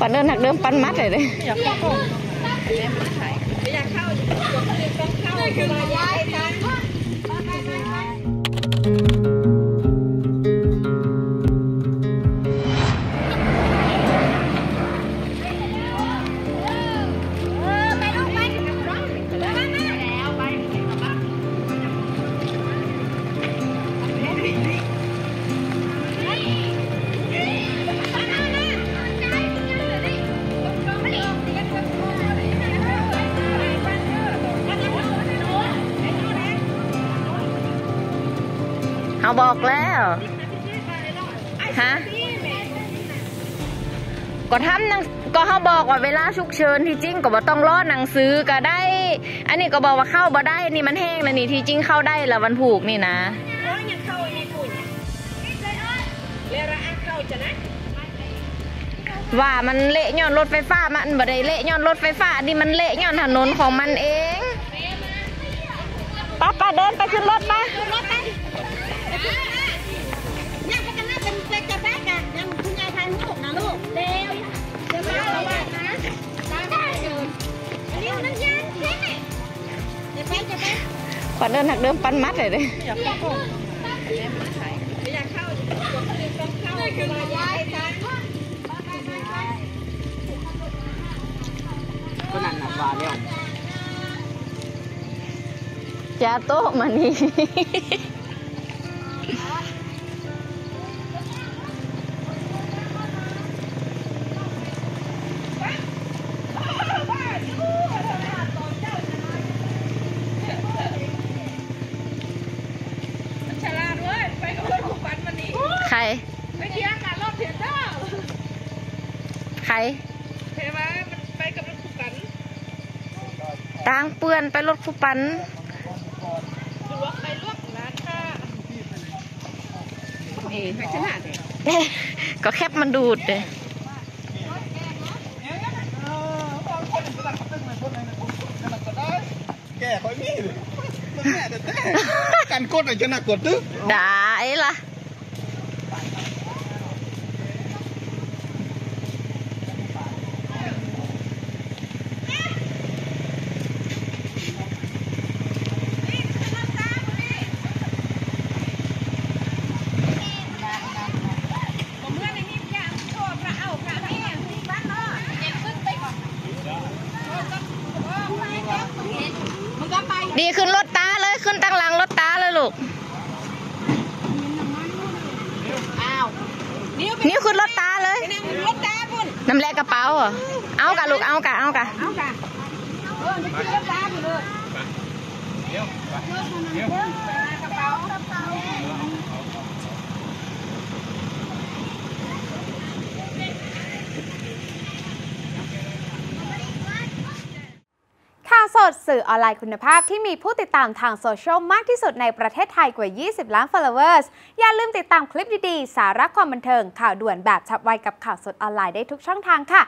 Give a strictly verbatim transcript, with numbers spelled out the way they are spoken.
ปันเดินหักเดิมปันมัดเลยเลยอยากเข้าก่อนอยากเข้าต้องเข้าคือไว้เอาบอกแล้วฮะก็ทำนังก็เขาบอกว่าเวลาฉุกเฉินที่จริงก็บ่ต้องรอหนังสือก็ได้อันนี้ก็บอกว่าเข้าบ่ได้นี่มันแห้งแล้วนี่ที่จริงเข้าได้ละวันผูกนี่นะว่ามันเละย้อนรถไฟฟ้ามันบ่ได้เละย้อนรถไฟฟ้านี่มันเละย้อนถนนของมันเองป้าป้าเดินไปขึ้นรถมายังก็จะน่าเป็นเด็กจะแบกกันยังคุณยายทานลูกนะลูกเดี๋ยวเดี๋ยวมาระวังนะได้เลยเดี๋ยวนั่งยันเท่จะไปจะไปขวัญเดินหักเดิมปันมัดเลยเลยอยากเข้าก่อนอยากเข้าต้องเข้าเลยคือไว้จ้าก็นั่นหนักบาเดียวจะโต๊ะมันนี่ใครไปเที่ยวกันรอบเที่ยวเจ้าใครเห็นไหมมันไปกับรถคู่กันต่างเปื้อนไปรถคู่กันลวกไปลวกร้านค่ะเอ๋ไปชนะเด็กก็แคบมันดูดเลยแก่คอยมีการกดอะไรชนะกดตึ๊บได้ล่ะดีขึ้นรถตาเลยขึ้นตั้งหลังรถตาเลยลูกนิ้วขึ้นรถตาเลยน้ำแร่กระเป๋าเอากะลูกเอากะเอากะข่าวสดสื่อออนไลน์คุณภาพที่มีผู้ติดตามทางโซเชียลมากที่สุดในประเทศไทยกว่ายี่สิบล้าน followers อย่าลืมติดตามคลิปดีๆสาระความบันเทิงข่าวด่วนแบบฉับไวกับข่าวสดออนไลน์ได้ทุกช่องทางค่ะ